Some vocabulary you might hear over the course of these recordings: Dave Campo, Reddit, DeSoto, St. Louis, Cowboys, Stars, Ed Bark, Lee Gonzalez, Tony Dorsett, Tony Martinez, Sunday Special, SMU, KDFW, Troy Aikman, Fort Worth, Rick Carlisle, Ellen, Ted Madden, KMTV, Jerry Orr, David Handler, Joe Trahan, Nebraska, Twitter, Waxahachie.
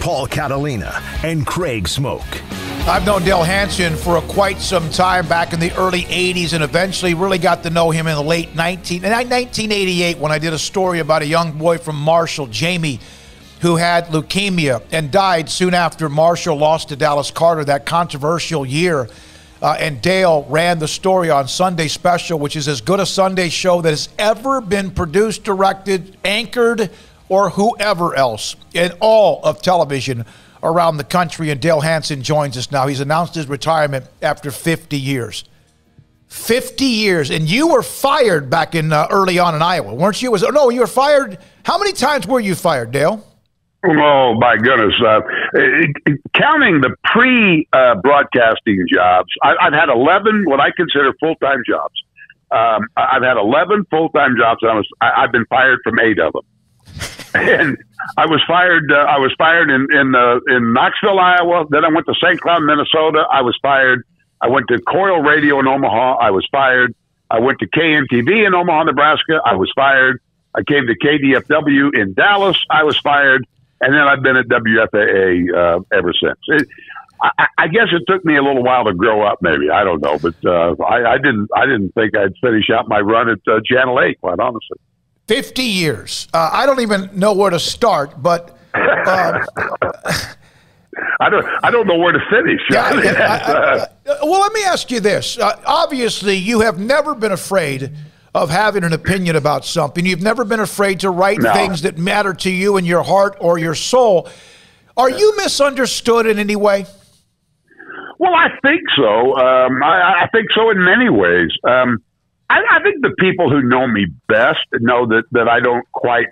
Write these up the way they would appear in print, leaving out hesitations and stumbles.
Paul Catalina and Craig Smoke. I've known Dale Hansen for quite some time, back in the early 80s, and eventually really got to know him in the late 1988 when I did a story about a young boy from Marshall, Jamie, who had leukemia and died soon after Marshall lost to Dallas Carter that controversial year. And Dale ran the story on Sunday Special, which is as good a Sunday show that has ever been produced, directed, anchored, or whoever else in all of television around the country. And Dale Hansen joins us now. He's announced his retirement after 50 years. 50 years. And you were fired back in early on in Iowa, weren't you? No, you were fired. How many times were you fired, Dale? Oh, my goodness. Counting the pre-broadcasting jobs, I've had 11 what I consider full-time jobs. I've had 11 full-time jobs, and I've been fired from 8 of them. And I was fired. I was fired in Knoxville, Iowa. Then I went to St. Cloud, Minnesota. I was fired. I went to Coil Radio in Omaha. I was fired. I went to KMTV in Omaha, Nebraska. I was fired. I came to KDFW in Dallas. I was fired. And then I've been at WFAA ever since. I guess it took me a little while to grow up. Maybe I don't know, but I didn't think I'd finish out my run at Channel 8. Quite honestly. 50 years. I don't even know where to start, but I don't know where to finish. Well, let me ask you this. Obviously, you have never been afraid of having an opinion about something. You've never been afraid to write things that matter to you in your heart or your soul. Are you misunderstood in any way? Well, I think so. I think so in many ways. I think the people who know me best know that I don't quite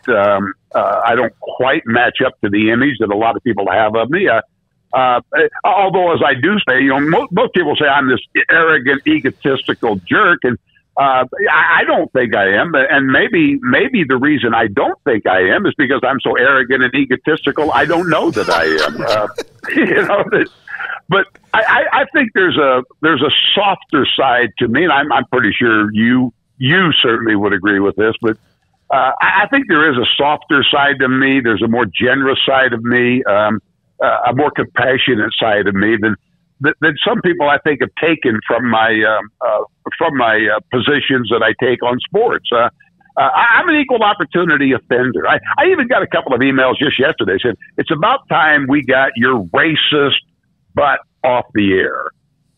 match up to the image that a lot of people have of me. Although, as I do say, you know, most people say I'm this arrogant, egotistical jerk, and I don't think I am. And maybe the reason I don't think I am is because I'm so arrogant and egotistical. I don't know that I am. You know. But I think there's a softer side to me, and I'm pretty sure you certainly would agree with this. But I think there is a softer side to me. There's a more generous side of me, a more compassionate side of me than some people I think have taken from my positions that I take on sports. I'm an equal opportunity offender. I even got a couple of emails just yesterday saying it's about time we got your racist butt off the air.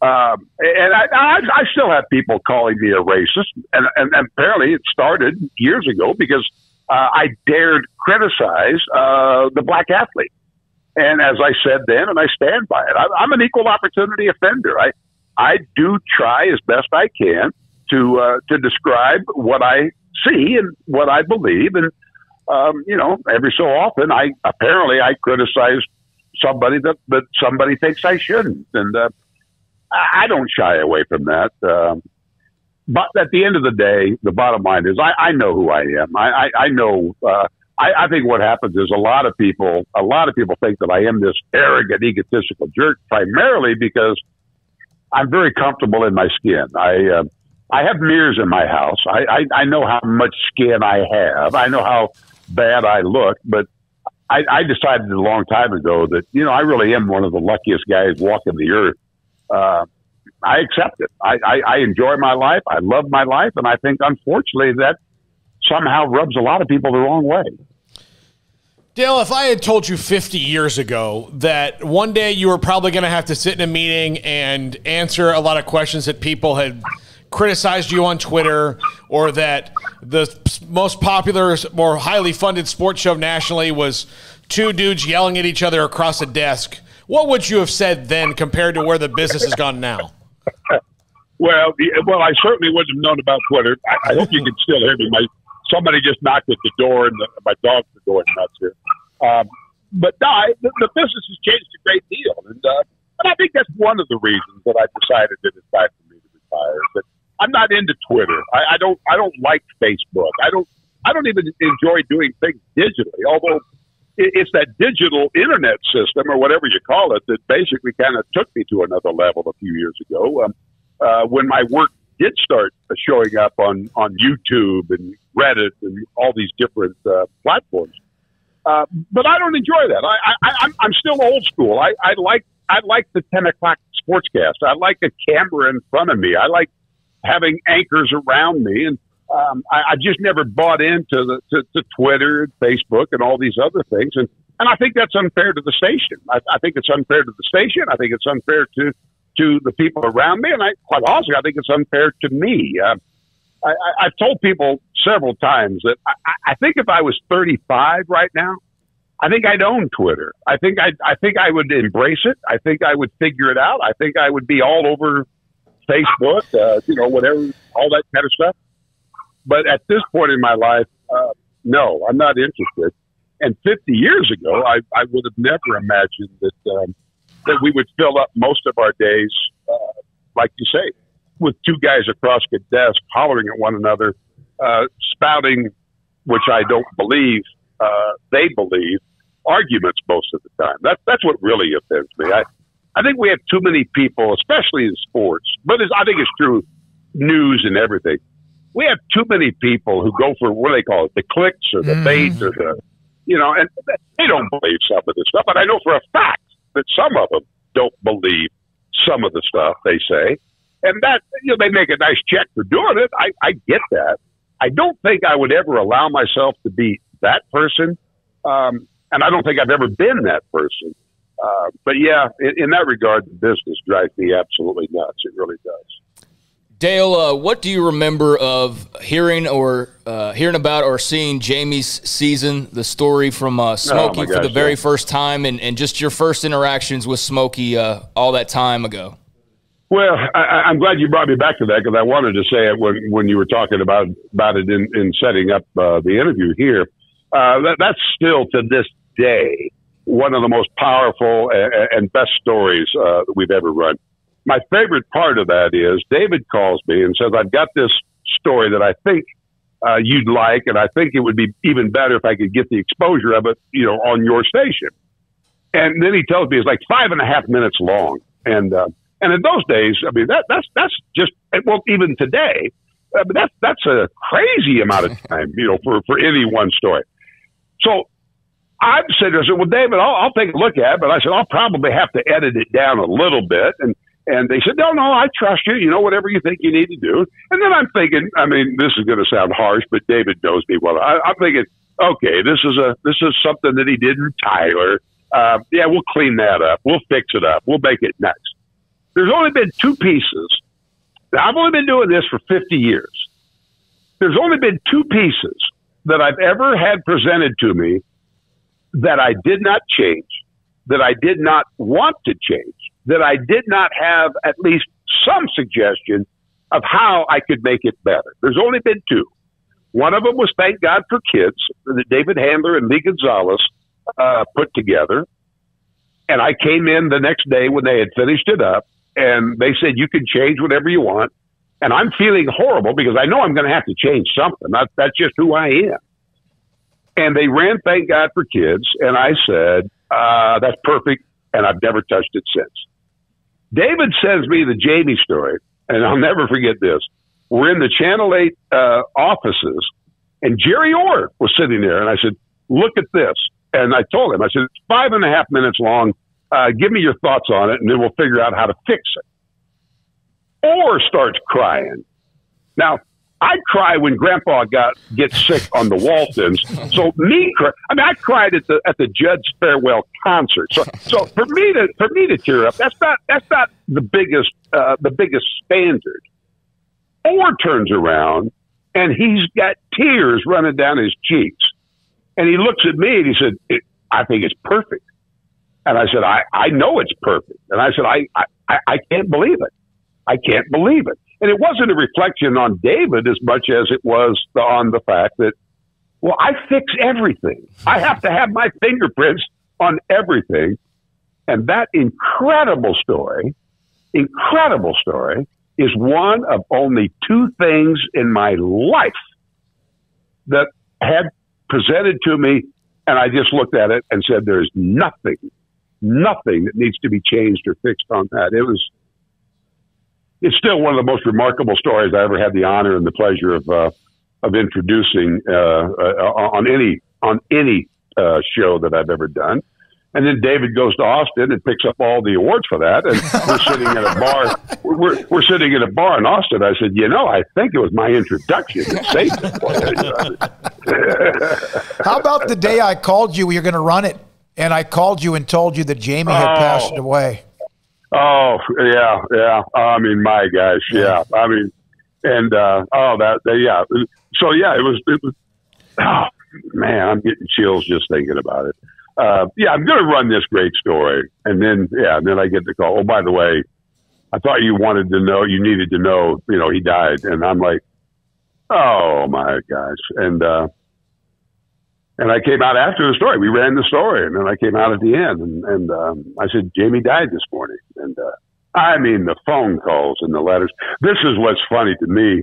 And I still have people calling me a racist, and apparently it started years ago because I dared criticize the black athlete. And as I said then, and I stand by it, I'm an equal opportunity offender. I do try as best I can to describe what I see and what I believe, and you know, every so often I criticize somebody that somebody thinks I shouldn't. And I don't shy away from that. But at the end of the day, the bottom line is I know who I am. I know. I think what happens is a lot of people think that I am this arrogant, egotistical jerk, primarily because I'm very comfortable in my skin. I have mirrors in my house. I know how much skin I have. I know how bad I look, but I decided a long time ago that, you know, I really am one of the luckiest guys walking the earth. I accept it. I enjoy my life. I love my life. And I think, unfortunately, that somehow rubs a lot of people the wrong way. Dale, if I had told you 50 years ago that one day you were probably going to have to sit in a meeting and answer a lot of questions that people had criticized you on Twitter, or that the most popular or highly funded sports show nationally was two dudes yelling at each other across a desk, what would you have said then compared to where the business has gone now? Well, I certainly wouldn't have known about Twitter. I hope you can still hear me. Somebody just knocked at the door, and my dog's at the door, and that's here. But no, the business has changed a great deal, and I think that's one of the reasons that I decided that it's time for me to retire. But I'm not into Twitter. I don't like Facebook. I don't even enjoy doing things digitally. Although it's that digital internet system or whatever you call it that basically kind of took me to another level a few years ago. When my work did start showing up on YouTube and Reddit and all these different platforms, But I don't enjoy that. I'm still old school. I like the 10 o'clock sportscast. I like a camera in front of me. I like having anchors around me, and I just never bought into to Twitter and Facebook and all these other things. And I think that's unfair to the station. I think it's unfair to the station. I think it's unfair to the people around me. And I, quite honestly, I think it's unfair to me. I've told people several times that I think if I was 35 right now, I think I'd own Twitter. I think I would embrace it. I think I would figure it out. I think I would be all over Facebook, whatever, all that kind of stuff. But at this point in my life, no, I'm not interested. And 50 years ago, I would have never imagined that we would fill up most of our days, like you say, with two guys across the desk hollering at one another, spouting, which I don't believe they believe, arguments most of the time. That's what really offends me. I think we have too many people, especially in sports, but I think it's true news and everything. We have too many people who go for, what do they call it, the clicks or the bait or the, and they don't believe some of this stuff. But I know for a fact that some of them don't believe some of the stuff they say. And that, they make a nice check for doing it. I get that. I don't think I would ever allow myself to be that person. And I don't think I've ever been that person. But yeah, in that regard, the business drives me absolutely nuts. It really does. Dale, what do you remember of hearing about or seeing Jamie's season, the story from Smokey very first time, and just your first interactions with Smokey all that time ago? Well, I'm glad you brought me back to that, because I wanted to say it when you were talking about it in setting up the interview here. That's still to this day one of the most powerful and best stories that we've ever run. My favorite part of that is David calls me and says, I've got this story that I think you'd like, and I think it would be even better if I could get the exposure of it, on your station. And then he tells me it's like 5.5 minutes long. And in those days, I mean, that's just, well, even today, but that's a crazy amount of time, for any one story. So I'm sitting there and said, well, David, I'll take a look at it. But I said, I'll probably have to edit it down a little bit. And they said, no, I trust you, whatever you think you need to do. And then I'm thinking, I mean, this is going to sound harsh, but David knows me well. I'm thinking, okay, this is something that he did in Tyler. Yeah, we'll clean that up. We'll fix it up. We'll make it nice. There's only been two pieces. Now, I've only been doing this for 50 years. There's only been two pieces that I've ever had presented to me that I did not change, that I did not want to change, that I did not have at least some suggestion of how I could make it better. There's only been two. One of them was Thank God for Kids, that David Handler and Lee Gonzalez put together. And I came in the next day when they had finished it up, and they said, you can change whatever you want. And I'm feeling horrible because I know I'm going to have to change something. That's just who I am. And they ran Thank God for Kids, and I said, that's perfect, and I've never touched it since. David sends me the Jamie story, and I'll never forget this. We're in the Channel 8 offices, and Jerry Orr was sitting there, and I said, look at this. And I told him, I said, it's 5.5 minutes long. Give me your thoughts on it, and then we'll figure out how to fix it. Orr starts crying. Now, I'd cry when Grandpa gets sick on the Waltons. So I cried at the Judd's farewell concert. So for me to tear up, that's not the biggest standard. Orr turns around and he's got tears running down his cheeks, and he looks at me and he said, "I think it's perfect." And I said, "I know it's perfect." And I said, "I can't believe it. I can't believe it." And it wasn't a reflection on David as much as it was on the fact that, well, I fix everything. I have to have my fingerprints on everything. And that incredible story, is one of only two things in my life that had presented to me, and I just looked at it and said, there's nothing that needs to be changed or fixed on that. It's still one of the most remarkable stories I ever had the honor and the pleasure of introducing on any show that I've ever done. And then David goes to Austin and picks up all the awards for that. And we're sitting at a bar. We're sitting at a bar in Austin. I said, you know, I think it was my introduction that saved it. How about the day I called you? You're going to run it, and I called you and told you that Jamie had passed away. Oh yeah, yeah. I mean, my gosh, yeah. I mean, and yeah. So yeah, it was. Oh man, I'm getting chills just thinking about it. Yeah, I'm going to run this great story. And then, yeah, and then I get the call. Oh, by the way, I thought you wanted to know, you needed to know, you know, he died. And I'm like, oh my gosh. And I came out after the story, we ran the story. And then I came out at the end and I said, Jamie died this morning. And, I mean, the phone calls and the letters, this is what's funny to me.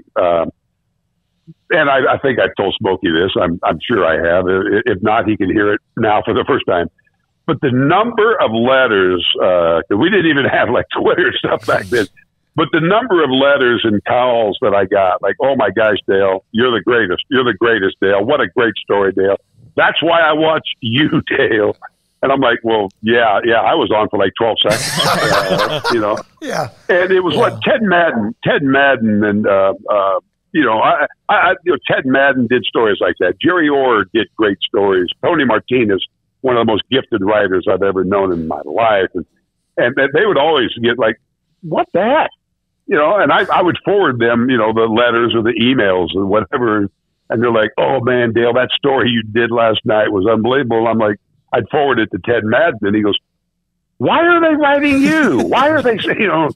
And I think I've told Smokey this. I'm sure I have. If not, he can hear it now for the first time. But the number of letters, we didn't even have like Twitter and stuff back then, but the number of letters and calls that I got, like, oh my gosh, Dale, you're the greatest. You're the greatest, Dale. What a great story, Dale. That's why I watch you, Dale. And I'm like, well, yeah, I was on for like 12 seconds, you know. Yeah. And it was what, Ted Madden and, you know, you know, Ted Madden did stories like that. Jerry Orr did great stories. Tony Martinez, one of the most gifted writers I've ever known in my life. And they would always get like, what the heck? You know, and I would forward them, you know, the letters or the emails or whatever. And they're like, oh, man, Dale, that story you did last night was unbelievable. And I'm like, I'd forward it to Ted Madden. And he goes, why are they writing you? Why are they saying, you know?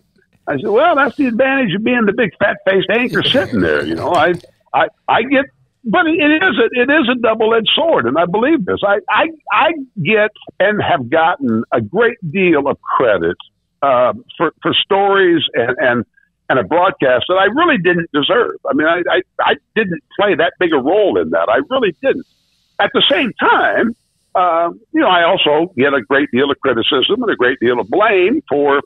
I said, well, that's the advantage of being the big fat-faced anchor sitting there. You know, I get, but it is a double-edged sword, and I believe this. I get and have gotten a great deal of credit for stories and a broadcast that I really didn't deserve. I mean, I didn't play that big a role in that. I really didn't. At the same time, you know, I also get a great deal of criticism and a great deal of blame for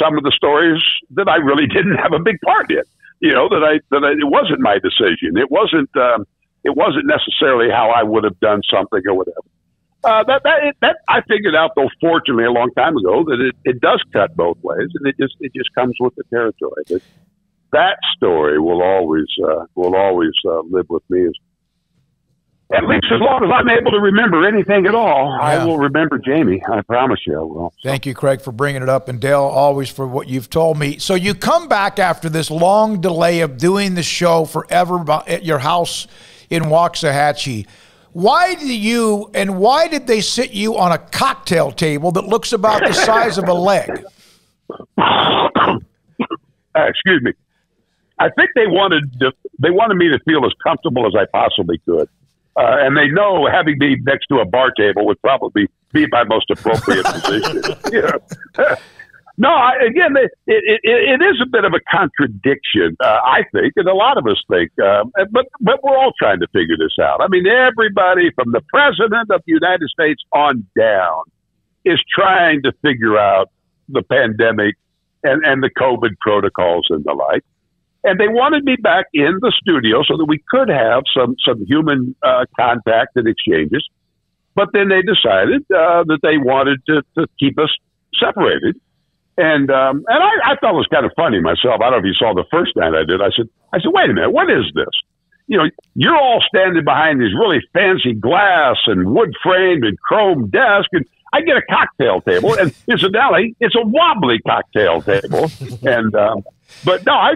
some of the stories that I really didn't have a big part in, you know, that it wasn't my decision. It wasn't necessarily how I would have done something or whatever. That I figured out, though, fortunately, a long time ago, that it does cut both ways, and it just comes with the territory. But that story will always live with me as. At least as long as I'm able to remember anything at all, I will remember Jamie. I promise you I will. So. Thank you, Craig, for bringing it up, and Dale, always for what you've told me. So you come back after this long delay of doing the show forever at your house in Waxahachie. Why did they sit you on a cocktail table that looks about the size of a leg? Excuse me. I think they wanted me to feel as comfortable as I possibly could. And they know having me next to a bar table would probably be my most appropriate position. You know? No, it is a bit of a contradiction, I think, and a lot of us think. But we're all trying to figure this out. I mean, everybody from the president of the United States on down is trying to figure out the pandemic and the COVID protocols and the like. And they wanted me back in the studio so that we could have some human contact and exchanges. But then they decided that they wanted to keep us separated. And I thought it was kind of funny myself. I don't know if you saw the first night I did. I said, wait a minute, what is this? You know, you're all standing behind these really fancy glass and wood-framed and chrome desk, and I get a cocktail table, and incidentally, it's a wobbly cocktail table. And but no, I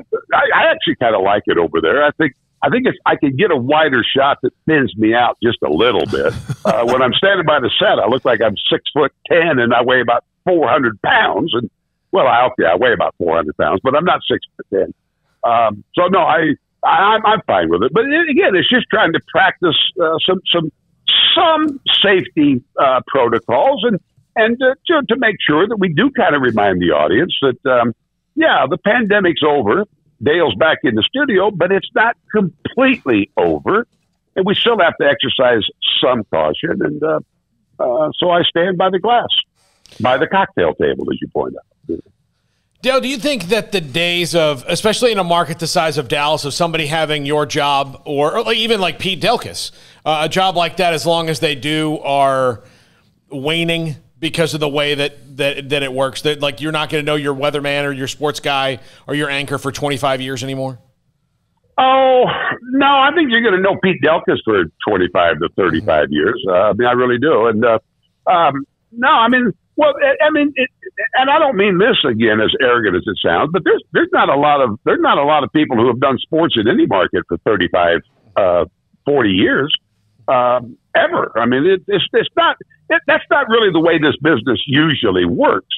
actually kind of like it over there. I think if I could get a wider shot that thins me out just a little bit, when I'm standing by the set, I look like I'm 6'10" and I weigh about 400 pounds. And well, I weigh about 400 pounds, but I'm not 6'10". So no, I'm fine with it. But again, it's just trying to practice some safety protocols and to make sure that we do kind of remind the audience that, yeah, the pandemic's over. Dale's back in the studio, but it's not completely over. And we still have to exercise some caution. And so I stand by the cocktail table, as you point out. Dale, do you think that the days of, especially in a market the size of Dallas, of somebody having your job or even like Pete Delkus, a job like that, as long as they do, are waning because of the way that it works? That, like, you're not going to know your weatherman or your sports guy or your anchor for 25 years anymore? Oh, no, I think you're going to know Pete Delkus for 25 to 35 years. I mean, I really do. And, no, I mean, well, I mean, and I don't mean this, again, as arrogant as it sounds, but there's not a lot of people who have done sports in any market for 35, 40 years, ever. I mean, that's not really the way this business usually works.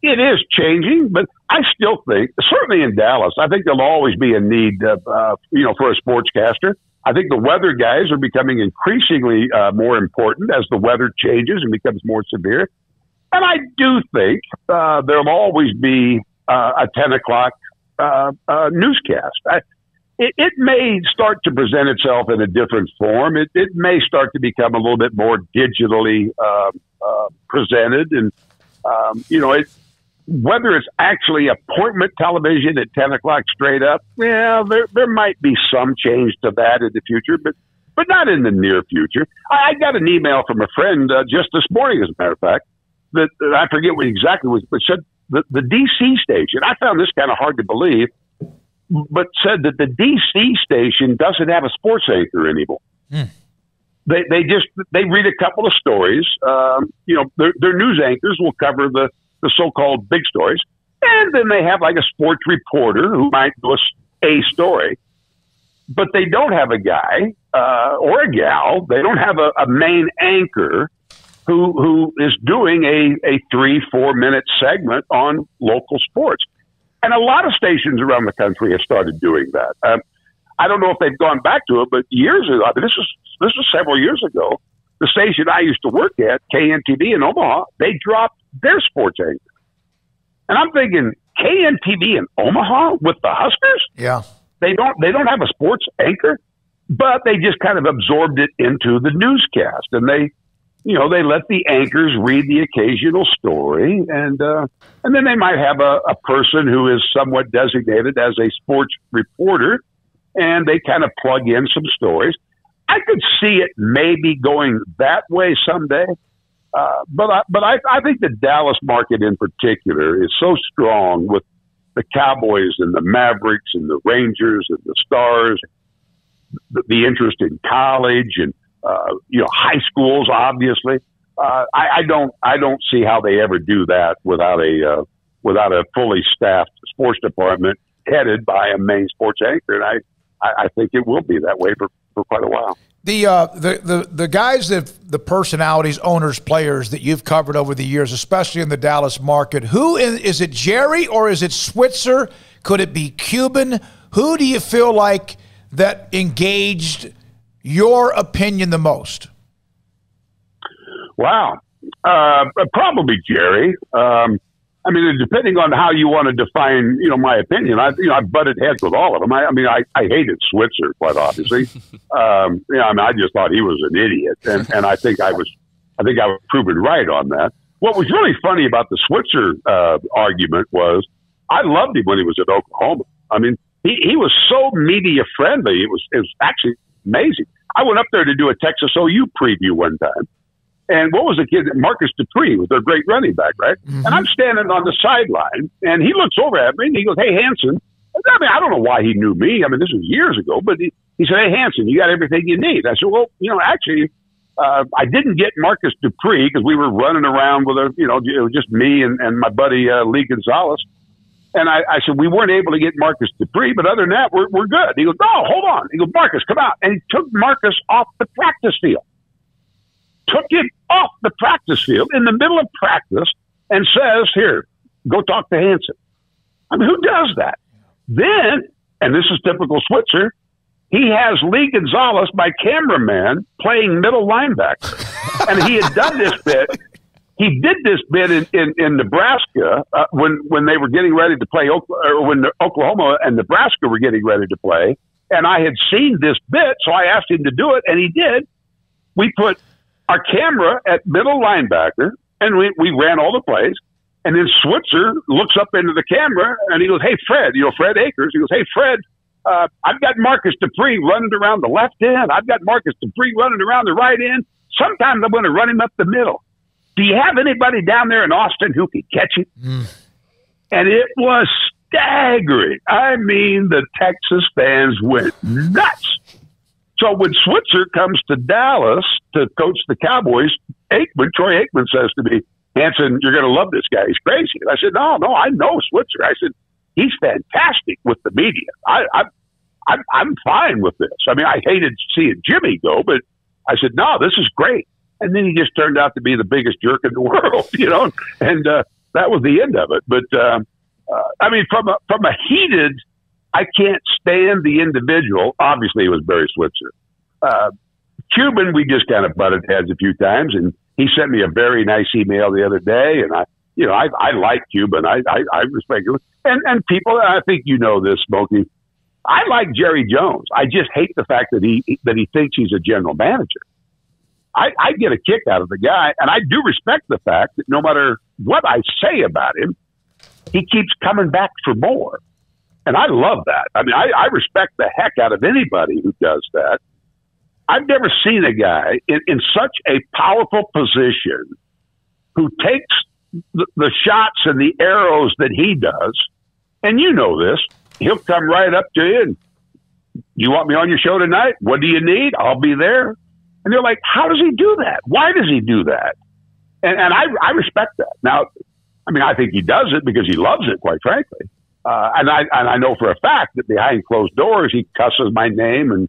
It is changing, but I still think, certainly in Dallas, I think there'll always be a need, for a sportscaster. I think the weather guys are becoming increasingly more important as the weather changes and becomes more severe. And I do think there'll always be a 10 o'clock newscast. It may start to present itself in a different form. It may start to become a little bit more digitally presented. And, whether it's actually appointment television at 10 o'clock straight up, yeah, there might be some change to that in the future, but not in the near future. I got an email from a friend just this morning, as a matter of fact, that I forget what exactly was, but said the DC station, I found this kind of hard to believe, but said that the DC station doesn't have a sports anchor anymore. Mm. They read a couple of stories. Their news anchors will cover the so-called big stories. And then they have like a sports reporter who might do a story, but they don't have a guy, or a gal. They don't have a main anchor who is doing a 3-4 minute segment on local sports. And a lot of stations around the country have started doing that. I don't know if they've gone back to it, but years ago, I mean, this was several years ago, the station I used to work at, KNTV in Omaha, they dropped their sports anchor. And I'm thinking, KNTV in Omaha with the Huskers? Yeah. They don't have a sports anchor, but they just kind of absorbed it into the newscast. And they let the anchors read the occasional story. And then they might have a person who is somewhat designated as a sports reporter, and they kind of plug in some stories. I could see it maybe going that way someday. But I think the Dallas market in particular is so strong with the Cowboys and the Mavericks and the Rangers and the Stars, the interest in college and, high schools, obviously. I don't see how they ever do that without a fully staffed sports department headed by a main sports anchor. And I think it will be that way for quite a while. The guys that the personalities, owners, players that you've covered over the years, especially in the Dallas market, is it Jerry or is it Switzer? Could it be Cuban? Who do you feel like that engaged your opinion the most? Wow. Probably Jerry. I mean, depending on how you want to define, my opinion, I butted heads with all of them. I hated Switzer, quite obviously. I just thought he was an idiot, and I think I was proven right on that. What was really funny about the Switzer argument was I loved him when he was at Oklahoma. I mean, he was so media friendly. It was actually amazing. I went up there to do a Texas OU preview one time. And what was the kid? Marcus Dupree was their great running back, right? Mm-hmm. And I'm standing on the sideline, and he looks over at me, and he goes, "Hey, Hansen." I mean, I don't know why he knew me. I mean, this was years ago, but he said, "Hey, Hansen, you got everything you need." I said, "Well, actually, I didn't get Marcus Dupree because we were running around with it was just me and my buddy Lee Gonzalez." And I said, "We weren't able to get Marcus Dupree, but other than that, we're good." He goes, "No, hold on." He goes, "Marcus, come out." And he took Marcus off the practice field. Took him off the practice field in the middle of practice and says, "Here, go talk to Hansen." I mean, who does that? Then, and this is typical Switzer, he has Lee Gonzalez, my cameraman, playing middle linebacker. And he had done this bit. He did this bit in Nebraska when they were getting ready to play, or when Oklahoma and Nebraska were getting ready to play. And I had seen this bit, so I asked him to do it, and he did. We put our camera at middle linebacker, and we ran all the plays. And then Switzer looks up into the camera and he goes, "Hey, Fred," Fred Akers. He goes, "Hey, Fred, I've got Marcus Dupree running around the left end. I've got Marcus Dupree running around the right end. Sometimes I'm going to run him up the middle. Do you have anybody down there in Austin who can catch it?" And it was staggering. I mean, the Texas fans went nuts. So when Switzer comes to Dallas to coach the Cowboys, Troy Aikman says to me, "Hansen, you're going to love this guy. He's crazy." And I said, no, I know Switzer. I said, "He's fantastic with the media. I'm fine with this. I mean, I hated seeing Jimmy go, but I said, no, this is great." And then he just turned out to be the biggest jerk in the world, and that was the end of it. But, I mean, from a heated, I can't stand the individual. Obviously, it was Barry Switzer. Cuban, we just kind of butted heads a few times, and he sent me a very nice email the other day, and I like Cuban. I respect him. And people, I think this, Smokey, I like Jerry Jones. I just hate the fact that he thinks he's a general manager. I get a kick out of the guy, and I do respect the fact that no matter what I say about him, he keeps coming back for more. And I love that. I mean, I respect the heck out of anybody who does that. I've never seen a guy in such a powerful position who takes the shots and the arrows that he does. And this, he'll come right up to you and, "You want me on your show tonight? What do you need? I'll be there." And they're like, how does he do that? Why does he do that? And I respect that. Now, I mean, I think he does it because he loves it, quite frankly. And I know for a fact that behind closed doors, he cusses my name and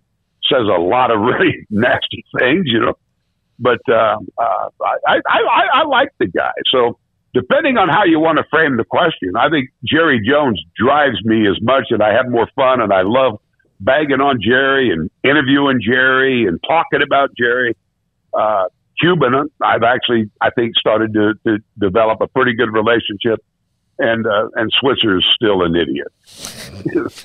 says a lot of really nasty things, But I like the guy. So depending on how you want to frame the question, I think Jerry Jones drives me as much, and I have more fun, and I love bagging on Jerry and interviewing Jerry and talking about Jerry. Cuban, I've actually, I think, started to develop a pretty good relationship, and Switzer's still an idiot. Does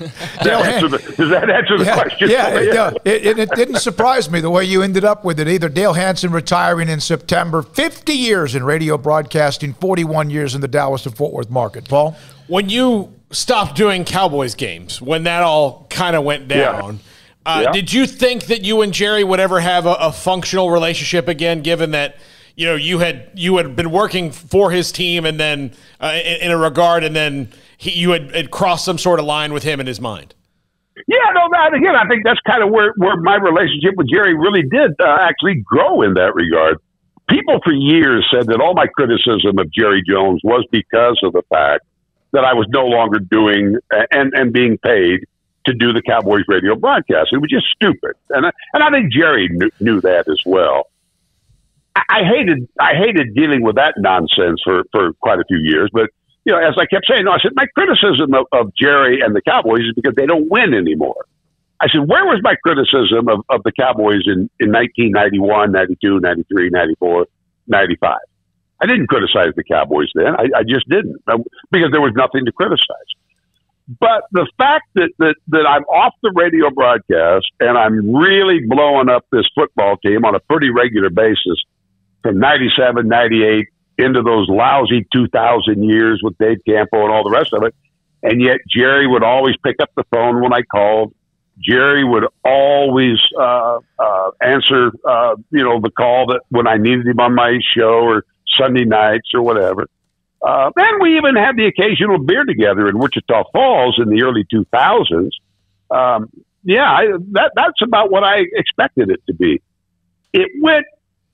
that answer the question? Yeah. It didn't surprise me the way you ended up with it either. Dale Hansen retiring in September, 50 years in radio broadcasting, 41 years in the Dallas and Fort Worth market. Paul? When you stopped doing Cowboys games, when that all kind of went down, did you think that you and Jerry would ever have a functional relationship again, given that you had been working for his team and then in a regard, and then you had crossed some sort of line with him in his mind? Yeah, no, again, I think that's kind of where my relationship with Jerry really did actually grow in that regard. People for years said that all my criticism of Jerry Jones was because of the fact that I was no longer doing and being paid to do the Cowboys radio broadcast. It was just stupid. And I think Jerry knew that as well. I hated dealing with that nonsense for quite a few years. But, as I kept saying, I said, my criticism of Jerry and the Cowboys is because they don't win anymore. I said, where was my criticism of the Cowboys in 1991, 92, 93, 94, 95? I didn't criticize the Cowboys then. I just didn't, because there was nothing to criticize. But the fact that I'm off the radio broadcast and I'm really blowing up this football team on a pretty regular basis from 97, 98 into those lousy 2000 years with Dave Campo and all the rest of it, and yet Jerry would always pick up the phone when I called. Jerry would always answer, the call that when I needed him on my show or Sunday nights or whatever. And we even had the occasional beer together in Wichita Falls in the early 2000s. That's about what I expected it to be. It went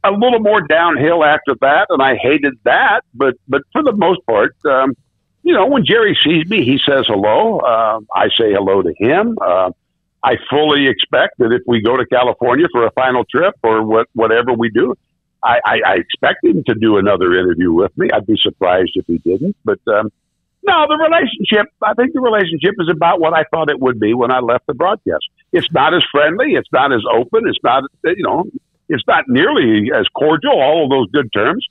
a little more downhill after that, and I hated that. But for the most part, when Jerry sees me, he says hello. I say hello to him. I fully expect that if we go to California for a final trip or whatever we do, I expect him to do another interview with me. I'd be surprised if he didn't. But no, I think the relationship is about what I thought it would be when I left the broadcast. It's not as friendly. It's not as open. It's not, it's not nearly as cordial, all of those good terms.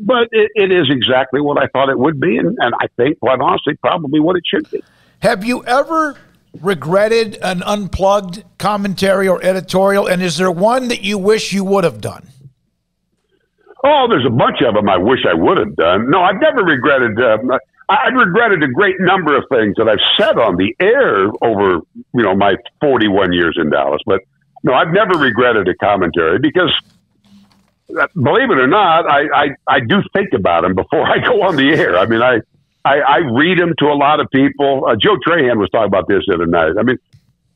But it is exactly what I thought it would be. And I think, quite honestly, probably what it should be. Have you ever regretted an unplugged commentary or editorial? And is there one that you wish you would have done? Oh, there's a bunch of them I wish I would have done. No, I've never regretted. I've regretted a great number of things that I've said on the air over, you know, my 41 years in Dallas. But no, I've never regretted a commentary because, believe it or not, I do think about them before I go on the air. I mean, I read them to a lot of people. Joe Trahan was talking about this the other night. I mean,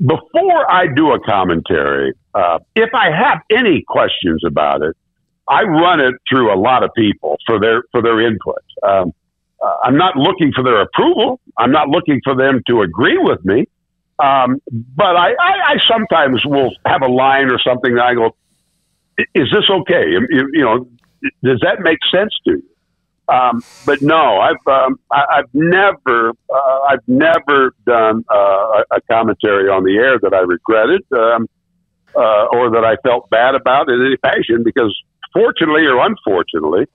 before I do a commentary, if I have any questions about it, I run it through a lot of people for their input. I'm not looking for their approval. I'm not looking for them to agree with me. But I sometimes will have a line or something that I go, is this okay? You know, does that make sense to you? But no, I've never done a commentary on the air that I regretted or that I felt bad about in any fashion, because fortunately or unfortunately,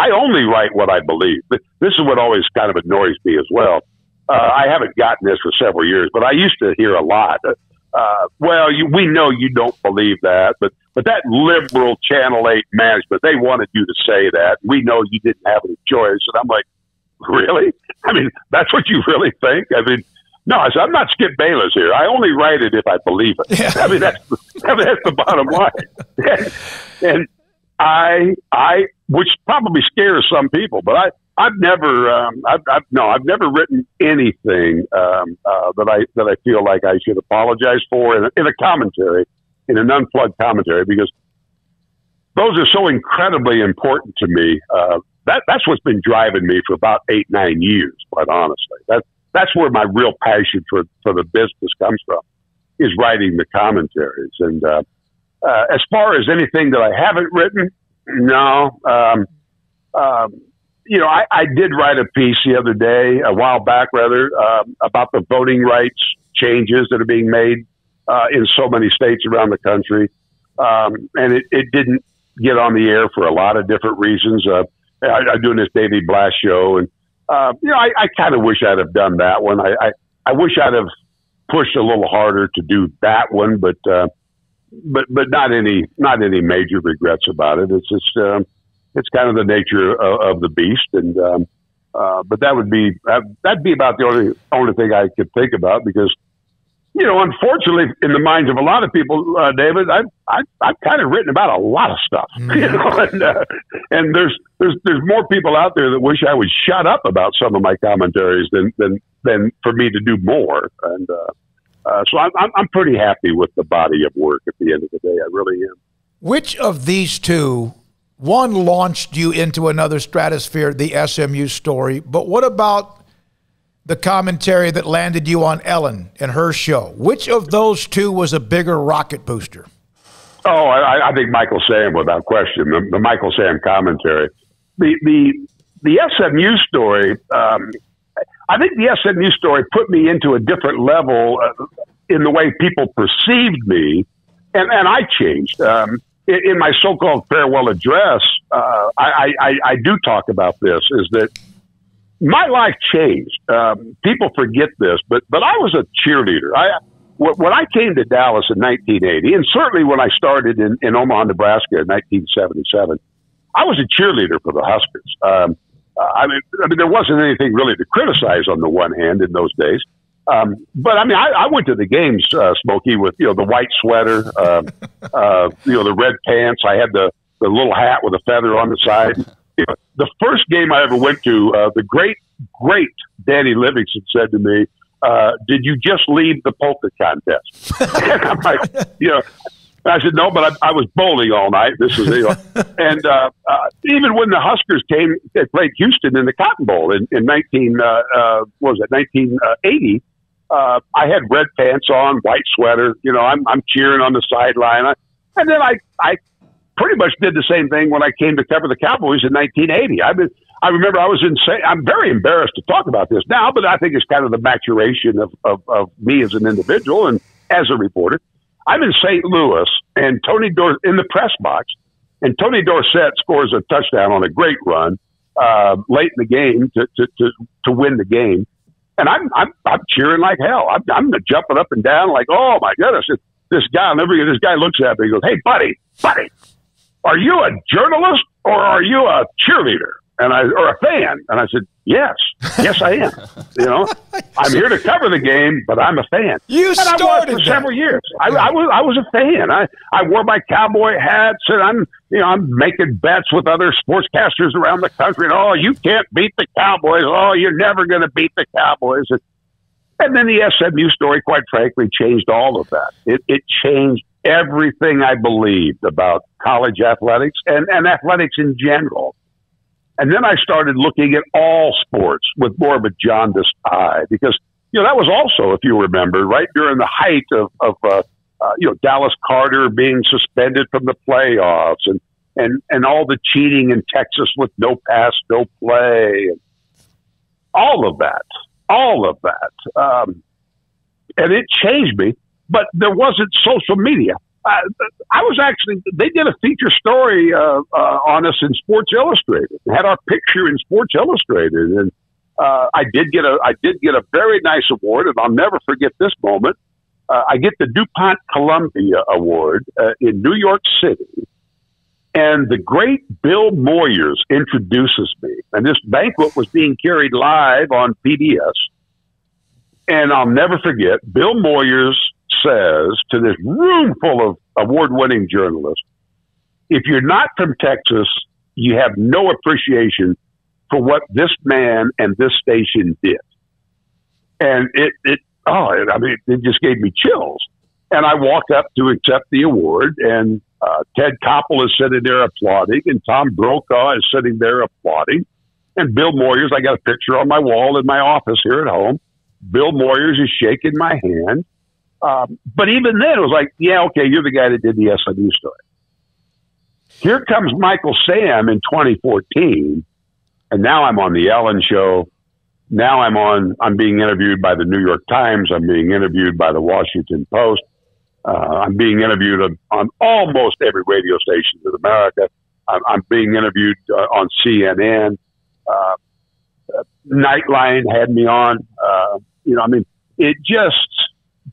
I only write what I believe. This is what always kind of annoys me as well. I haven't gotten this for several years, but I used to hear a lot. We know you don't believe that, but that liberal Channel 8 management, they wanted you to say that. We know you didn't have any choice. And I'm like, really? I mean, that's what you really think? I mean, no, I said, I'm not Skip Bayless here. I only write it if I believe it. Yeah. I mean, that's the bottom line. And I, which probably scares some people, but I've never written anything that I feel like I should apologize for in a commentary, in an unplugged commentary, because those are so incredibly important to me. That's what's been driving me for about 8-9 years, quite honestly. That's where my real passion for the business comes from, is writing the commentaries. And as far as anything that I haven't written, no. I did write a piece about the voting rights changes that are being made in so many states around the country. And it didn't get on the air for a lot of different reasons. I'm doing this Davy Blass show, and I kind of wish I'd have done that one. I wish I'd have pushed a little harder to do that one, but not any major regrets about it. It's just it's kind of the nature of the beast, and but that'd be about the only thing I could think about, because, you know, unfortunately, in the minds of a lot of people, David, I've kind of written about a lot of stuff, you know, and there's more people out there that wish I would shut up about some of my commentaries than for me to do more, and so I'm pretty happy with the body of work at the end of the day. I really am. Which of these two? One launched you into another stratosphere, the SMU story. But what about the commentary that landed you on Ellen and her show? Which of those two was a bigger rocket booster? Oh, I think Michael Sam, without question. The Michael Sam commentary. The SMU story, I think the SMU story put me into a different level in the way people perceived me, and I changed. In my so-called farewell address, I do talk about this, is that my life changed. People forget this, but I was a cheerleader. When I came to Dallas in 1980, and certainly when I started in Omaha, Nebraska in 1977, I was a cheerleader for the Huskers. I mean, there wasn't anything really to criticize on the one hand in those days. But I mean, I went to the games, Smokey, with, you know, the white sweater, you know, the red pants. I had the little hat with a feather on the side. You know, the first game I ever went to, the great Danny Livingston said to me, "Did you just leave the poker contest?" And I'm like, you know, I said, "No, but I was bowling all night." This is, you know, and even when the Huskers came, they played Houston in the Cotton Bowl in 1980. I had red pants on, white sweater. You know, I'm cheering on the sideline, and then I pretty much did the same thing when I came to cover the Cowboys in 1980. I remember I was insane. I'm very embarrassed to talk about this now, but I think it's kind of the maturation of me as an individual and as a reporter. I'm in St. Louis, and in the press box, and Tony Dorsett scores a touchdown on a great run late in the game to win the game, and I'm cheering like hell. I'm jumping up and down like, oh my goodness! This guy looks at me and goes, "Hey, buddy, are you a journalist or are you a cheerleader? And I, or a fan. And I said, yes, I am. You know, I'm here to cover the game, but I'm a fan. You and started I was for that. Several years. I was a fan. I wore my cowboy hats, and I'm making bets with other sportscasters around the country. And you can't beat the Cowboys. You're never going to beat the Cowboys. And then the SMU story, quite frankly, changed all of that. It changed everything I believed about college athletics and athletics in general. And then I started looking at all sports with more of a jaundiced eye because, that was also, if you remember, right during the height of Dallas Carter being suspended from the playoffs and all the cheating in Texas with no pass, no play, and all of that. And it changed me, but there wasn't social media. I was actually, they did a feature story on us in Sports Illustrated. They had our picture in Sports Illustrated, and I did get a very nice award, and I'll never forget this moment. I get the DuPont Columbia Award in New York City, and the great Bill Moyers introduces me. And this banquet was being carried live on PBS, and I'll never forget Bill Moyers says to this room full of award-winning journalists, if you're not from Texas, you have no appreciation for what this man and this station did. And it just gave me chills. And I walked up to accept the award, and Ted Koppel is sitting there applauding, and Tom Brokaw is sitting there applauding. And Bill Moyers, I got a picture on my wall in my office here at home. Bill Moyers is shaking my hand. But even then, it was like, you're the guy that did the SMU story. Here comes Michael Sam in 2014, and now I'm on The Ellen Show. Now I'm being interviewed by the New York Times. I'm being interviewed by the Washington Post. I'm being interviewed on almost every radio station in America. I'm being interviewed on CNN. Nightline had me on. It just...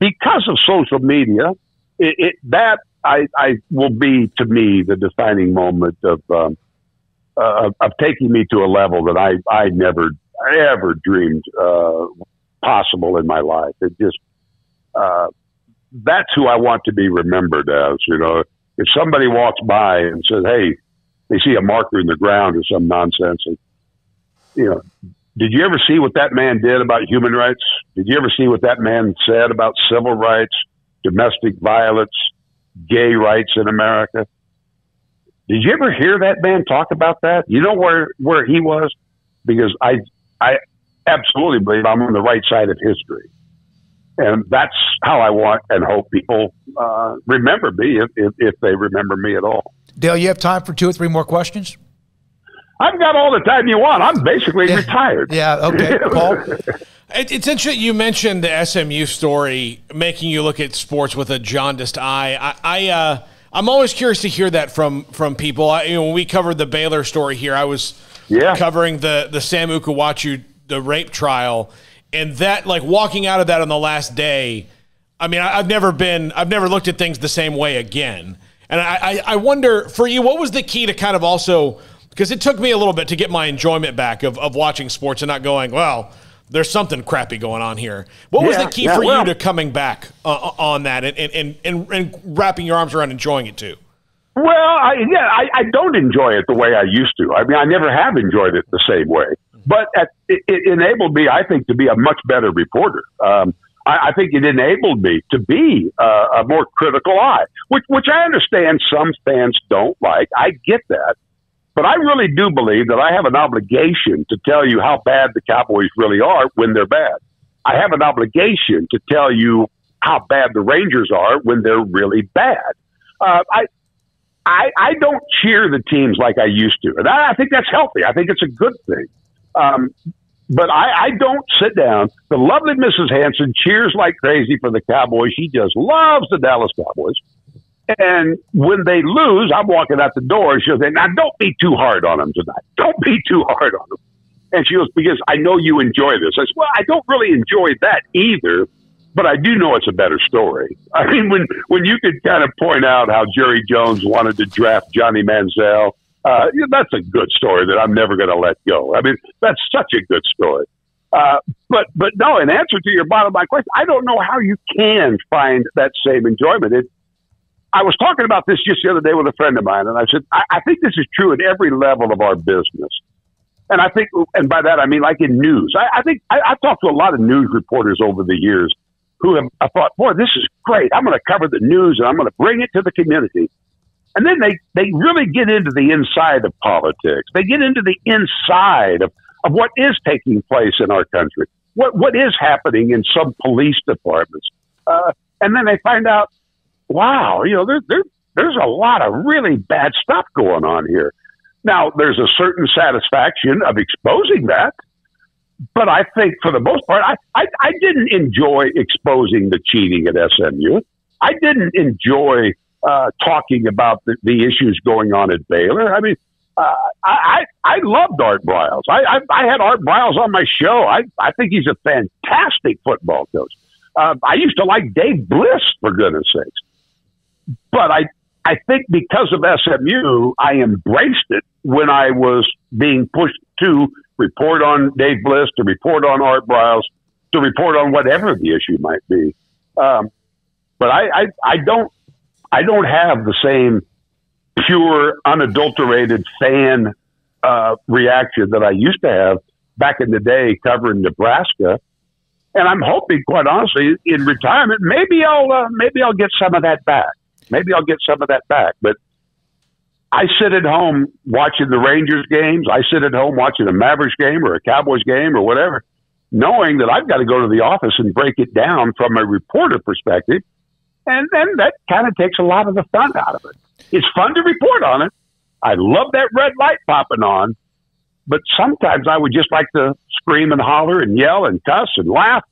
Because of social media, that will be, to me, the defining moment of taking me to a level that I never, ever dreamed possible in my life. It just, that's who I want to be remembered as, If somebody walks by and says, hey, they see a marker in the ground or some nonsense, and, did you ever see what that man did about human rights? Did you ever see what that man said about civil rights, domestic violence, gay rights in America? Did you ever hear that man talk about that? You know where he was? Because I absolutely believe I'm on the right side of history. And that's how I want and hope people remember me if they remember me at all. Dale, you have time for two or three more questions? I've got all the time you want. I'm basically retired. Yeah, okay. Paul? It's interesting you mentioned the SMU story, making you look at sports with a jaundiced eye. I'm always curious to hear that from people. When we covered the Baylor story here, I was covering the Sam Ukwachu, the rape trial, and that, like, walking out of that on the last day, I've never looked at things the same way again. And I wonder, for you, what was the key to kind of also – because it took me a little bit to get my enjoyment back of watching sports and not going, well, there's something crappy going on here. What was the key for you to coming back on that and wrapping your arms around enjoying it too? Well, I don't enjoy it the way I used to. I never have enjoyed it the same way. But it enabled me, I think, to be a much better reporter. I think it enabled me to be a more critical eye, which I understand some fans don't like. I get that. But I really do believe that I have an obligation to tell you how bad the Cowboys really are when they're bad. I have an obligation to tell you how bad the Rangers are when they're really bad. I don't cheer the teams like I used to. And I think that's healthy. I think it's a good thing. But I don't sit down. The lovely Mrs. Hansen cheers like crazy for the Cowboys. She just loves the Dallas Cowboys. And when they lose, I'm walking out the door, and she'll say, now, don't be too hard on them tonight. Don't be too hard on them. And she goes, because I know you enjoy this. I said, well, I don't really enjoy that either, But I do know it's a better story. I mean, when you could kind of point out how Jerry Jones wanted to draft Johnny Manziel, that's a good story that I'm never going to let go. I mean, that's such a good story. But no, in answer to your bottom line question, I don't know how you can find that same enjoyment. I was talking about this just the other day with a friend of mine, and I said, I think this is true at every level of our business. And I think, and by that I mean like in news. I've talked to a lot of news reporters over the years who I thought, boy, this is great. I'm going to cover the news and I'm going to bring it to the community. And then they really get into the inside of politics. They get into the inside of what is taking place in our country, what is happening in some police departments. And then they find out, wow, you know, there's a lot of really bad stuff going on here. Now, there's a certain satisfaction of exposing that, but I think for the most part, I didn't enjoy exposing the cheating at SMU. I didn't enjoy talking about the issues going on at Baylor. I mean, I loved Art Briles. I had Art Briles on my show. I think he's a fantastic football coach. I used to like Dave Bliss, for goodness sakes. But I think because of SMU, I embraced it when I was being pushed to report on Dave Bliss, to report on Art Briles, to report on whatever the issue might be. But I don't have the same pure, unadulterated fan reaction that I used to have back in the day covering Nebraska. And I'm hoping, quite honestly, in retirement, maybe I'll get some of that back. Maybe I'll get some of that back. But I sit at home watching the Rangers games. I sit at home watching a Mavericks game or a Cowboys game or whatever, knowing that I've got to go to the office and break it down from a reporter perspective. And then that kind of takes a lot of the fun out of it. It's fun to report on it. I love that red light popping on. But sometimes I would just like to scream and holler and yell and cuss and laugh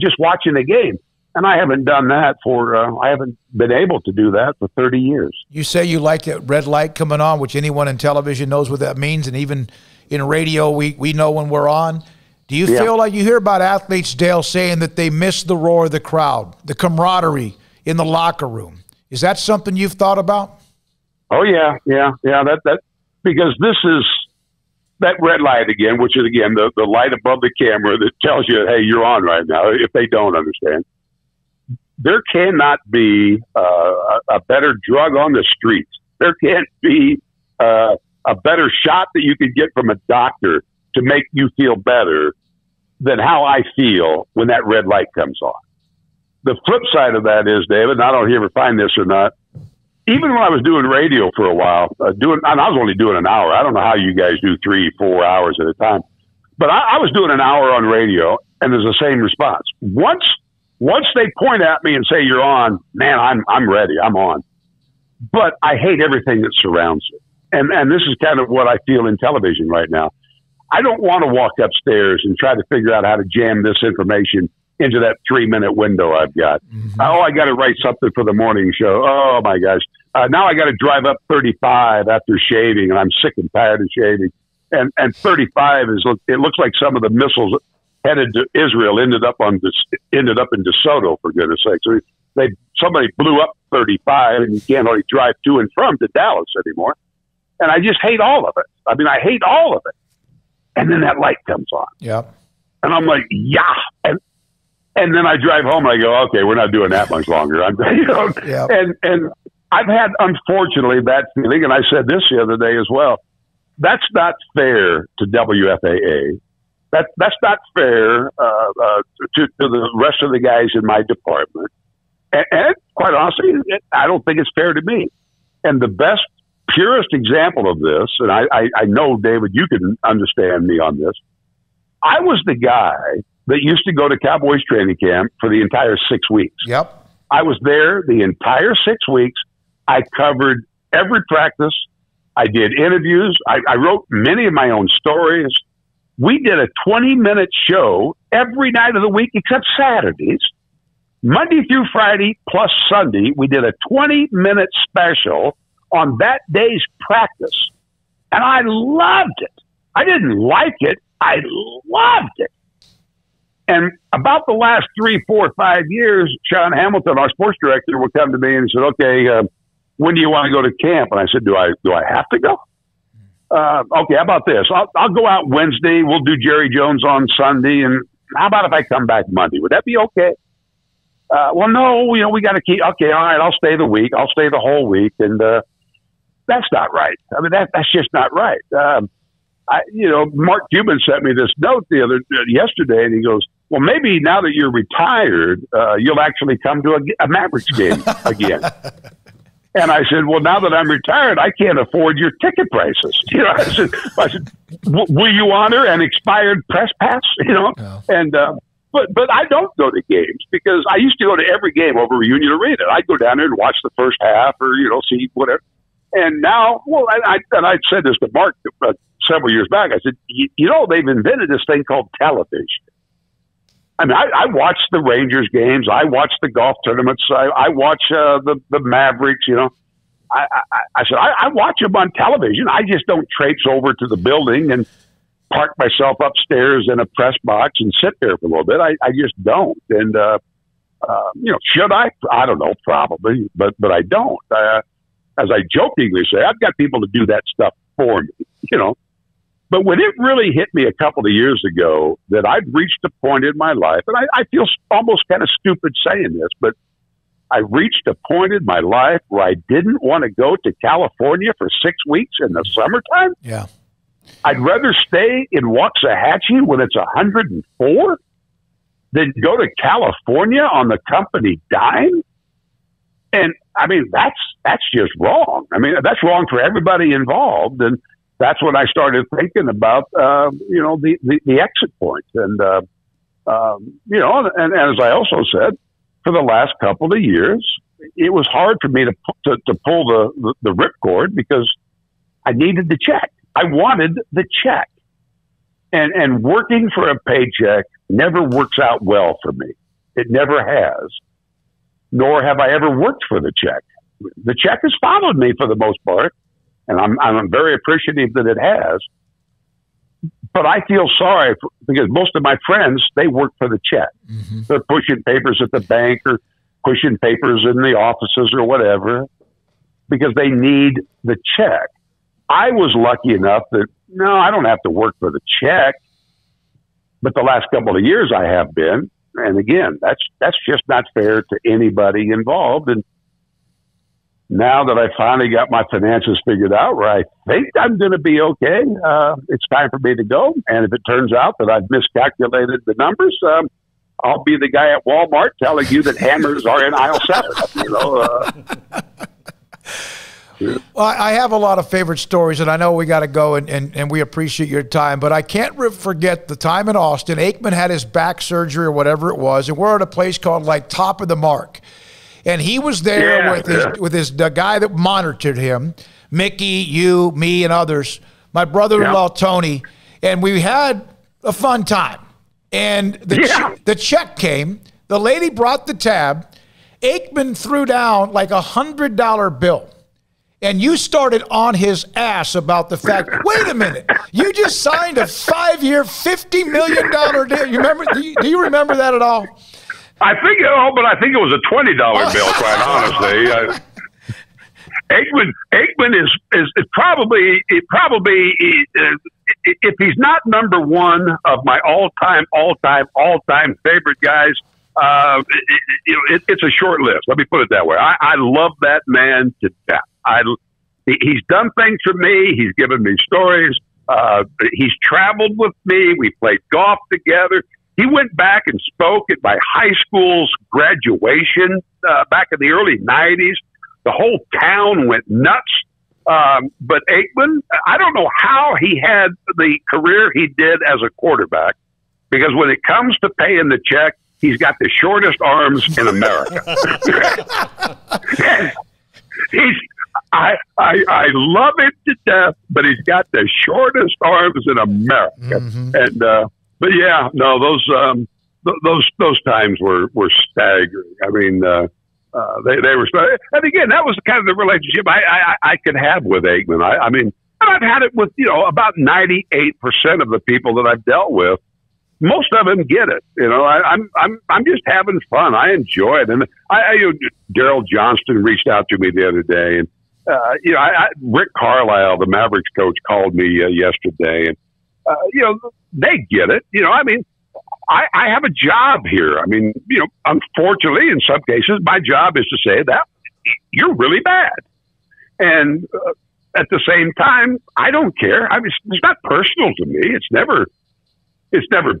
just watching the game. And I haven't done that for, I haven't been able to do that for 30 years. You say you like that red light coming on, which anyone in television knows what that means. And even in radio, we know when we're on. Do you feel like you hear about athletes, Dale, saying that they miss the roar of the crowd, the camaraderie in the locker room? Is that something you've thought about? Oh, yeah. That because this is that red light again, which is, again, the light above the camera that tells you, hey, you're on right now, if they don't understand. There cannot be a better drug on the streets. There can't be a better shot that you could get from a doctor to make you feel better than how I feel when that red light comes on. The flip side of that is, David, and I don't know if you ever find this or not, even when I was doing radio for a while, and I was only doing an hour. I don't know how you guys do 3, 4 hours at a time. But I was doing an hour on radio, and there's the same response. Once they point at me and say, you're on, man, I'm ready. I'm on. But I hate everything that surrounds it. And this is kind of what I feel in television right now. I don't want to walk upstairs and try to figure out how to jam this information into that 3-minute window I've got. Mm-hmm. Oh, I got to write something for the morning show. Oh, my gosh. Now I got to drive up 35 after shaving, and I'm sick and tired of shaving. And 35 is, it looks like some of the missiles headed to Israel, ended up in DeSoto, for goodness sakes. I mean, somebody blew up 35, and you can't hardly drive to and from to Dallas anymore. And I just hate all of it. I mean, I hate all of it. And then that light comes on. Yeah. And I'm like, yeah. And then I drive home, and I go, okay, we're not doing that much longer. And I've had, unfortunately, that feeling, and I said this the other day as well. That's not fair to WFAA. That's not fair to the rest of the guys in my department. And quite honestly, I don't think it's fair to me. And the best, purest example of this, and I know, David, you can understand me on this. I was the guy that used to go to Cowboys training camp for the entire 6 weeks. Yep. I was there the entire 6 weeks. I covered every practice. I did interviews. I wrote many of my own stories. We did a 20-minute show every night of the week except Saturdays. Monday through Friday plus Sunday, we did a 20-minute special on that day's practice. And I loved it. I didn't like it. I loved it. And about the last 3, 4, 5 years, Sean Hamilton, our sports director, would come to me and said, okay, when do you want to go to camp? And I said, do I have to go? Okay, how about this? I'll go out Wednesday. We'll do Jerry Jones on Sunday. And how about if I come back Monday? Would that be okay? Well, no, you know, we got to keep, okay, all right, I'll stay the week. I'll stay the whole week. And that's not right. I mean, that's just not right. Mark Cuban sent me this note yesterday, and he goes, well, maybe now that you're retired, you'll actually come to a Mavericks game again. And I said, well, now that I'm retired, I can't afford your ticket prices. You know, I said, will you honor an expired press pass? You know, no. And, But I don't go to games because I used to go to every game over Reunion Arena. I'd go down there and watch the first half or, you know, see whatever. And now, well, I said this to Mark several years back. I said, you know, they've invented this thing called television. I mean, I watch the Rangers games. I watch the golf tournaments. I watch the Mavericks, you know. I said, I watch them on television. I just don't traipse over to the building and park myself upstairs in a press box and sit there for a little bit. I just don't. And, you know, should I? I don't know, probably, but I don't. As I jokingly say, I've got people to do that stuff for me, you know. But when it really hit me a couple of years ago that I'd reached a point in my life, and I feel almost kind of stupid saying this, but I reached a point in my life where I didn't want to go to California for 6 weeks in the summertime. Yeah. I'd rather stay in Waxahachie when it's 104 than go to California on the company dime. And I mean, that's just wrong. I mean, that's wrong for everybody involved. And that's when I started thinking about, you know, the exit point. And, you know, and as I also said, for the last couple of years, it was hard for me to pull the ripcord because I needed the check. I wanted the check, and working for a paycheck never works out well for me. It never has, nor have I ever worked for the check. The check has followed me for the most part, and I'm very appreciative that it has. But I feel sorry because most of my friends, they work for the check. Mm-hmm. They're pushing papers at the bank or pushing papers in the offices or whatever because they need the check. I was lucky enough that, no, I don't have to work for the check, but the last couple of years I have been. And again, that's just not fair to anybody involved. And now that I finally got my finances figured out where I think I'm going to be okay, it's time for me to go. And if it turns out that I've miscalculated the numbers, I'll be the guy at Walmart telling you that hammers are in aisle 7. You know, well, I have a lot of favorite stories, and I know we got to go, and we appreciate your time. But I can't forget the time in Austin. Aikman had his back surgery or whatever it was, and we're at a place called like Top of the Mark, and he was there with the guy that monitored him, Mickey, you, me, and others, my brother-in-law Tony, and we had a fun time. And the check came. The lady brought the tab. Aikman threw down like $100 bill. And you started on his ass about the fact, wait a minute, you just signed a 5-year, $50 million deal. You remember? Do you remember that at all? I think it all, but I think it was a $20 bill, quite honestly. Aikman is probably if he's not number one of my all-time favorite guys, it's a short list. Let me put it that way. I love that man to death. He's done things for me. He's given me stories. He's traveled with me. We played golf together. He went back and spoke at my high school's graduation back in the early 90s. The whole town went nuts. But Aikman, I don't know how he had the career he did as a quarterback, because when it comes to paying the check, he's got the shortest arms in America. I love him to death, but he's got the shortest arms in America. Mm-hmm. And but yeah, no, those times were staggering. I mean, they were, and again, that was kind of the relationship I could have with Aikman. I mean, and I've had it with about 98% of the people that I've dealt with. most of them get it. You know, I'm just having fun. I enjoy it. And Daryl Johnston reached out to me the other day, and Rick Carlisle, the Mavericks coach, called me yesterday, and they get it. You know, I mean, I have a job here. I mean, unfortunately, in some cases, my job is to say that you're really bad, and at the same time, I don't care. I mean, it's not personal to me. It's never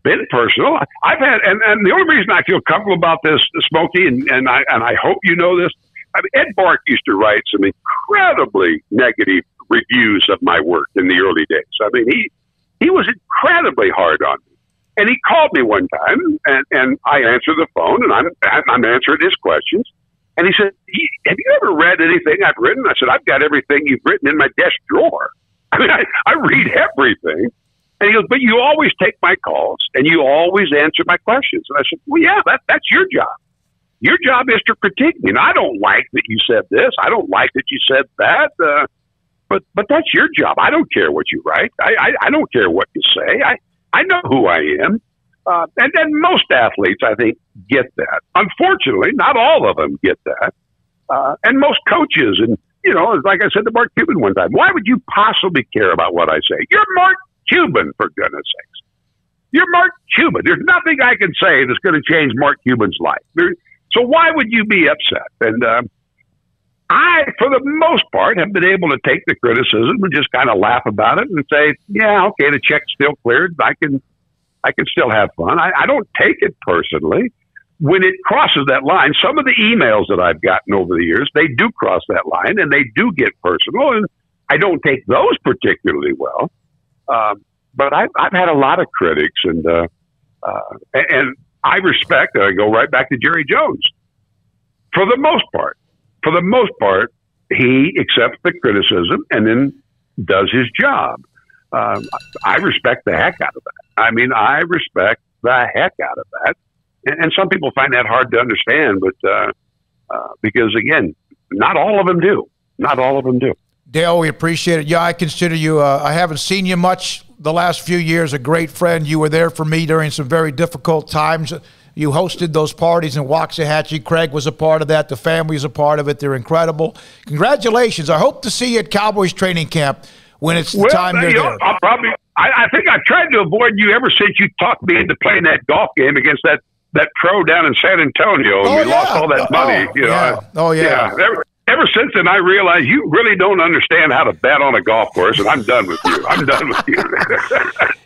been personal. I've had, and the only reason I feel comfortable about this, Smokey, and I hope you know this. I mean, Ed Bark used to write some incredibly negative reviews of my work in the early days. I mean, he was incredibly hard on me, and he called me one time, and I answered the phone, and I'm answering his questions. And he said, have you ever read anything I've written? I said, I've got everything you've written in my desk drawer. I mean, I read everything. And he goes, but you always take my calls, and you always answer my questions. And I said, well, yeah, that's your job. Your job is to critique me. And I don't like that you said this. I don't like that you said that. But that's your job. I don't care what you write. I don't care what you say. I know who I am. And most athletes, I think, get that. Unfortunately, not all of them get that. And most coaches, and, like I said to Mark Cuban one time, why would you possibly care about what I say? You're Mark Cuban, for goodness sakes. You're Mark Cuban. There's nothing I can say that's going to change Mark Cuban's life. So why would you be upset? And I, for the most part, have been able to take the criticism and just kind of laugh about it and say, yeah, okay, the check's still cleared. I can still have fun. I don't take it personally. When it crosses that line, some of the emails that I've gotten over the years, they do cross that line, and they do get personal, and I don't take those particularly well. But I've had a lot of critics, and I respect, and I go right back to Jerry Jones. For the most part, he accepts the criticism and then does his job. I respect the heck out of that. I mean, I respect the heck out of that. And some people find that hard to understand, but because, again, not all of them do. Not all of them do. Dale, we appreciate it. Yeah, I consider you, I haven't seen you much the last few years, a great friend. You were there for me during some very difficult times. You hosted those parties in Waxahachie. Craig was a part of that. The family is a part of it. They're incredible. Congratulations. I hope to see you at Cowboys training camp. When it's time you're there. I'll probably, I think I've tried to avoid you ever since you talked me into playing that golf game against that pro down in San Antonio, and lost all that money. Ever since then, I realized you really don't understand how to bet on a golf course, and I'm done with you. I'm done with you.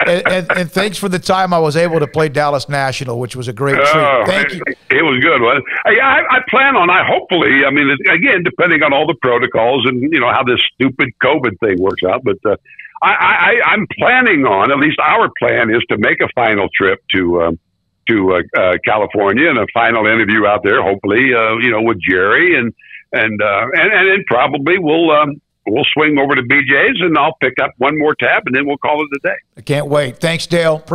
and thanks for the time I was able to play Dallas National, which was a great treat. Thank you. It was good, wasn't it? I plan on, again, depending on all the protocols and, how this stupid COVID thing works out, but I'm planning on, at least our plan is to make a final trip to California and a final interview out there, hopefully, with Jerry and then probably we'll swing over to BJ's and I'll pick up one more tab and then we'll call it a day. I can't wait. Thanks, Dale. Appreciate